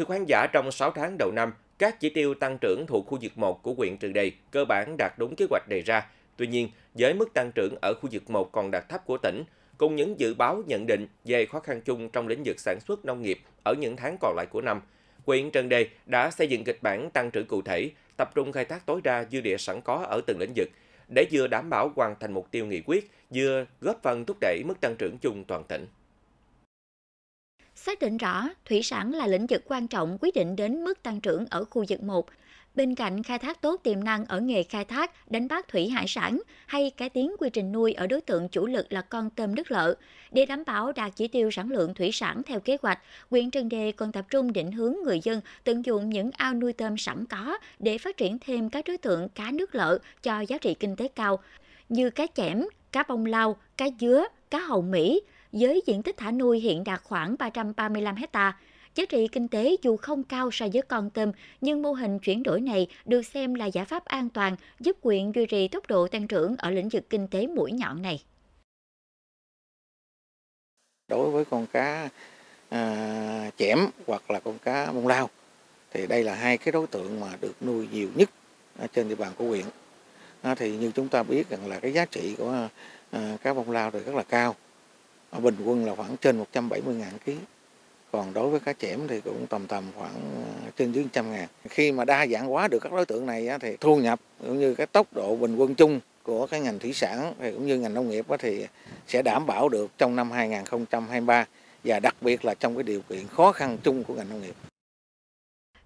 Thưa khán giả, trong 6 tháng đầu năm, các chỉ tiêu tăng trưởng thuộc khu vực 1 của huyện Trần Đề cơ bản đạt đúng kế hoạch đề ra. Tuy nhiên, với mức tăng trưởng ở khu vực 1 còn đạt thấp của tỉnh, cùng những dự báo nhận định về khó khăn chung trong lĩnh vực sản xuất nông nghiệp ở những tháng còn lại của năm, huyện Trần Đề đã xây dựng kịch bản tăng trưởng cụ thể, tập trung khai thác tối đa dư địa sẵn có ở từng lĩnh vực, để vừa đảm bảo hoàn thành mục tiêu nghị quyết, vừa góp phần thúc đẩy mức tăng trưởng chung toàn tỉnh. Xác định rõ, thủy sản là lĩnh vực quan trọng quyết định đến mức tăng trưởng ở khu vực 1. Bên cạnh khai thác tốt tiềm năng ở nghề khai thác, đánh bắt thủy hải sản hay cải tiến quy trình nuôi ở đối tượng chủ lực là con tôm nước lợ, để đảm bảo đạt chỉ tiêu sản lượng thủy sản theo kế hoạch, huyện Trần Đề còn tập trung định hướng người dân tận dụng những ao nuôi tôm sẵn có để phát triển thêm các đối tượng cá nước lợ cho giá trị kinh tế cao, như cá chẽm, cá bông lau, cá dứa, cá hầu Mỹ, với diện tích thả nuôi hiện đạt khoảng 335 hectare. Giá trị kinh tế dù không cao so với con tôm, nhưng mô hình chuyển đổi này được xem là giải pháp an toàn giúp huyện duy trì tốc độ tăng trưởng ở lĩnh vực kinh tế mũi nhọn này. Đối với con cá chẽm hoặc là con cá bông lau, thì đây là hai cái đối tượng mà được nuôi nhiều nhất trên địa bàn của huyện. Thì như chúng ta biết rằng là cái giá trị của cá bông lau thì rất là cao, bình quân là khoảng trên 170.000 kg. Còn đối với cá chẽm thì cũng tầm khoảng trên dưới 100.000. Khi mà đa dạng hóa được các đối tượng này thì thu nhập cũng như cái tốc độ bình quân chung của cái ngành thủy sản cũng như ngành nông nghiệp thì sẽ đảm bảo được trong năm 2023 và đặc biệt là trong cái điều kiện khó khăn chung của ngành nông nghiệp.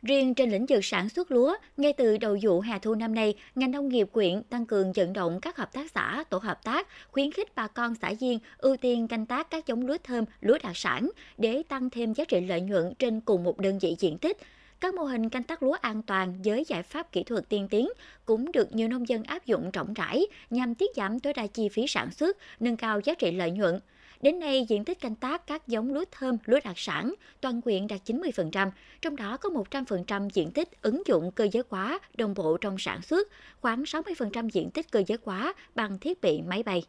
Riêng trên lĩnh vực sản xuất lúa, ngay từ đầu vụ hè thu năm nay, ngành nông nghiệp huyện tăng cường vận động các hợp tác xã, tổ hợp tác, khuyến khích bà con xã viên ưu tiên canh tác các giống lúa thơm, lúa đặc sản để tăng thêm giá trị lợi nhuận trên cùng một đơn vị diện tích. Các mô hình canh tác lúa an toàn với giải pháp kỹ thuật tiên tiến cũng được nhiều nông dân áp dụng rộng rãi nhằm tiết giảm tối đa chi phí sản xuất, nâng cao giá trị lợi nhuận. Đến nay, diện tích canh tác các giống lúa thơm, lúa đặc sản toàn huyện đạt 90%, trong đó có 100% diện tích ứng dụng cơ giới hóa đồng bộ trong sản xuất, khoảng 60% diện tích cơ giới hóa bằng thiết bị máy bay.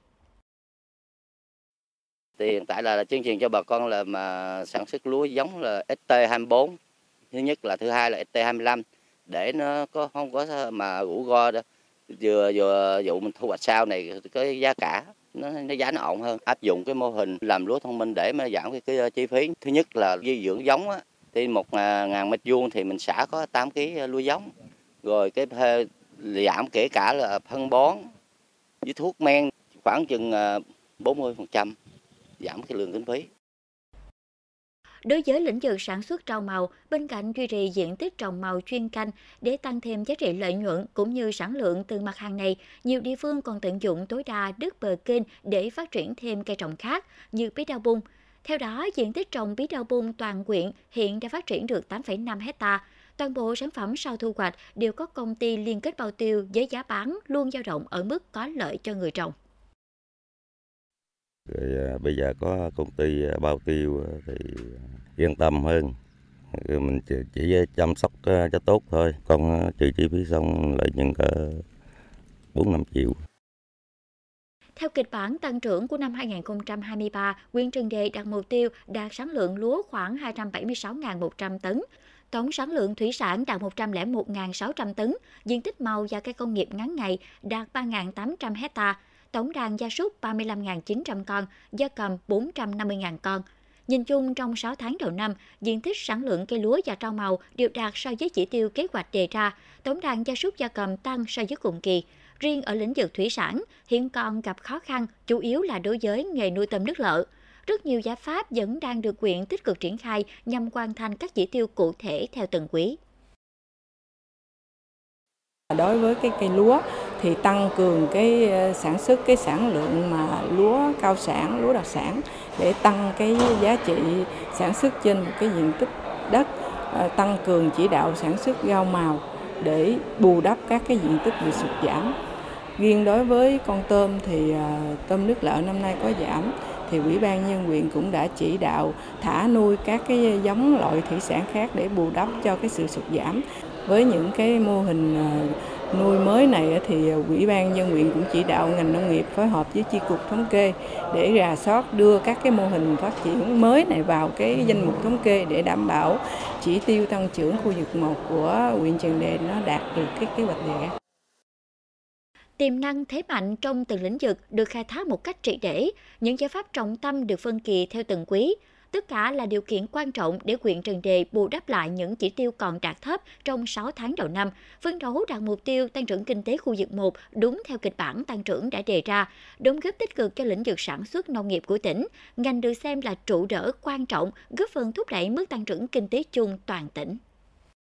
Thì hiện tại là chương trình cho bà con là mà sản xuất lúa giống là ST24, thứ nhất là thứ hai là ST25 để nó có không có mà rủi ro đó. Vừa vụ mình thu hoạch sau này cái giá cả nó giá nó ổn hơn, áp dụng cái mô hình làm lúa thông minh để mà giảm cái chi phí. Thứ nhất là dinh dưỡng giống thì 1.000 m² thì mình xả có 8 kg lúa giống, rồi cái giảm kể cả là phân bón với thuốc men khoảng chừng 40% giảm cái lượng kinh phí. Đối với lĩnh vực sản xuất rau màu, bên cạnh duy trì diện tích trồng màu chuyên canh để tăng thêm giá trị lợi nhuận cũng như sản lượng từ mặt hàng này, nhiều địa phương còn tận dụng tối đa đất bờ kênh để phát triển thêm cây trồng khác như bí đao bung. Theo đó, diện tích trồng bí đao bung toàn huyện hiện đã phát triển được 8,5 hectare. Toàn bộ sản phẩm sau thu hoạch đều có công ty liên kết bao tiêu với giá bán luôn dao động ở mức có lợi cho người trồng. Rồi bây giờ có công ty bao tiêu thì yên tâm hơn, mình chỉ chăm sóc cho tốt thôi, còn trừ chi phí xong lợi nhuận cỡ 4-5 triệu. Theo kịch bản tăng trưởng của năm 2023, huyện Trần Đề đặt mục tiêu đạt sản lượng lúa khoảng 276.100 tấn, tổng sản lượng thủy sản đạt 101.600 tấn, diện tích màu và cây công nghiệp ngắn ngày đạt 3.800 hectare. Tổng đàn gia súc 35.900 con, gia cầm 450.000 con. Nhìn chung, trong 6 tháng đầu năm, diện tích sản lượng cây lúa và rau màu đều đạt so với chỉ tiêu kế hoạch đề ra. Tổng đàn gia súc gia cầm tăng so với cùng kỳ. Riêng ở lĩnh vực thủy sản, hiện còn gặp khó khăn, chủ yếu là đối với nghề nuôi tôm nước lợ. Rất nhiều giải pháp vẫn đang được huyện tích cực triển khai nhằm hoàn thành các chỉ tiêu cụ thể theo từng quý. Đối với cái cây lúa thì tăng cường cái sản xuất cái sản lượng mà lúa cao sản, lúa đặc sản để tăng cái giá trị sản xuất trên một cái diện tích đất, tăng cường chỉ đạo sản xuất rau màu để bù đắp các cái diện tích bị sụt giảm. Riêng đối với con tôm thì tôm nước lợ năm nay có giảm thì Ủy ban nhân huyện cũng đã chỉ đạo thả nuôi các cái giống loại thủy sản khác để bù đắp cho cái sự sụt giảm. Với những cái mô hình nuôi mới này thì Ủy ban dân huyện cũng chỉ đạo ngành nông nghiệp phối hợp với chi cục thống kê để rà soát đưa các cái mô hình phát triển mới này vào cái danh mục thống kê để đảm bảo chỉ tiêu tăng trưởng khu vực 1 của huyện Trần Đề nó đạt được cái kế hoạch đề ra. Tiềm năng thế mạnh trong từng lĩnh vực được khai thác một cách triệt để, những giải pháp trọng tâm được phân kỳ theo từng quý. Tất cả là điều kiện quan trọng để huyện Trần Đề bù đắp lại những chỉ tiêu còn đạt thấp trong 6 tháng đầu năm, phấn đấu đạt mục tiêu tăng trưởng kinh tế khu vực 1 đúng theo kịch bản tăng trưởng đã đề ra, đóng góp tích cực cho lĩnh vực sản xuất nông nghiệp của tỉnh. Ngành được xem là trụ đỡ quan trọng, góp phần thúc đẩy mức tăng trưởng kinh tế chung toàn tỉnh.